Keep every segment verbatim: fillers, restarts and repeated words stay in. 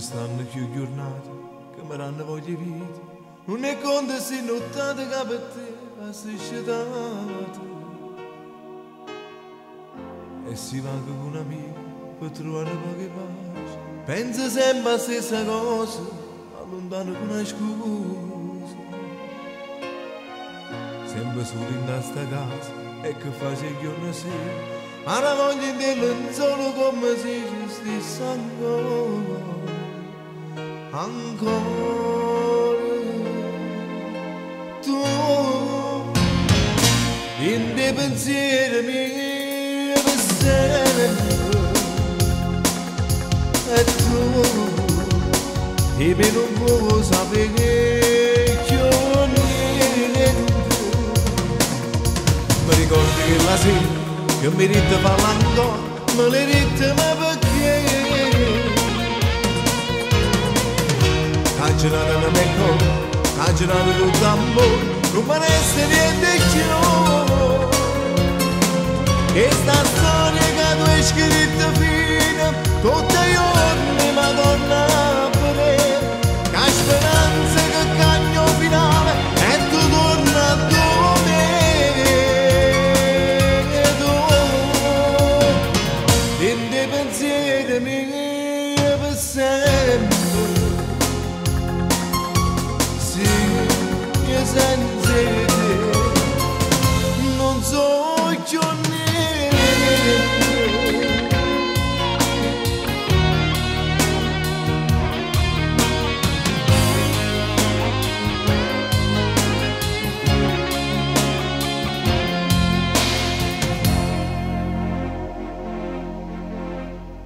stanno più giornate che mi hanno voglia vita. Non è conto se nottate che per te assiste tanto. E si va con un amico per trovare poche pace. Pensa sempre la stessa cosa, allontano con una scusa. Sempre solo in questa casa e che faccio il giorno e sera. Ara voglio dirlo solo come se ci stesse ancora, ancora tu in dei pensieri miei pensiero e tu e me non puoi sapere che ho niente. Mi ricordi che la sera che mi dite parlando, me le dite ma perché? Ha girato la mia cosa, ha girato tutto l'amore, non paresse niente di nuovo. Questa storia che tu hai scritto fino, tutti i giorni Madonna per me, che la speranza che cagno finale è tu torna a dove. Non so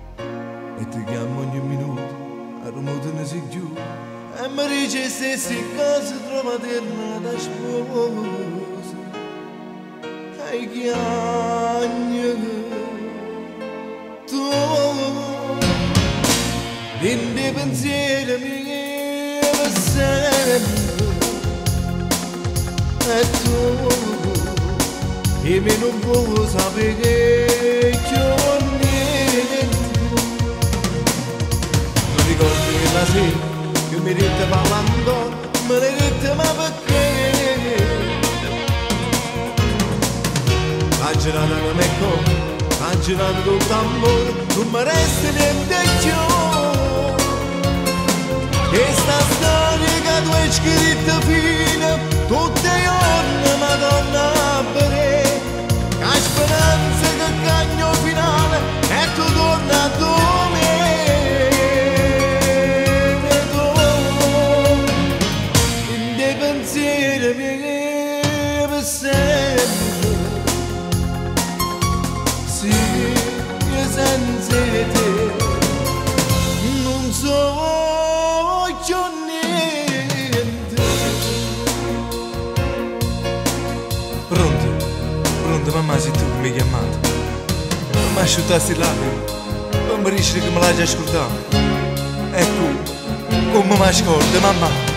più niente. E ti chiamo ogni minuto, a rumore ne si chiude, e mi dice se si casa trova terna da sposa. E chiagno tu in dei pensieri miei sempre e tu e me non puoi sapere che ho niente. Non ricordi che la sera che mi dite parlando me ne dite ma perché? Ha girato la mia cosa, ha girato tutto l'amore, non mi resta niente più. Questa storia che tu hai scritto fino, tutti i giorni Madonna per te, che la speranza che cagno finale è tu torna a dormire. In dei pensieri miei per sempre. Senza te non so più niente. Pronto, pronto mamma, sei tu che mi hai chiamato. Mi asciutassi le lacrime, non mi riesci che me l'hai già ascoltato. Ecco, come mi ascolti mamma.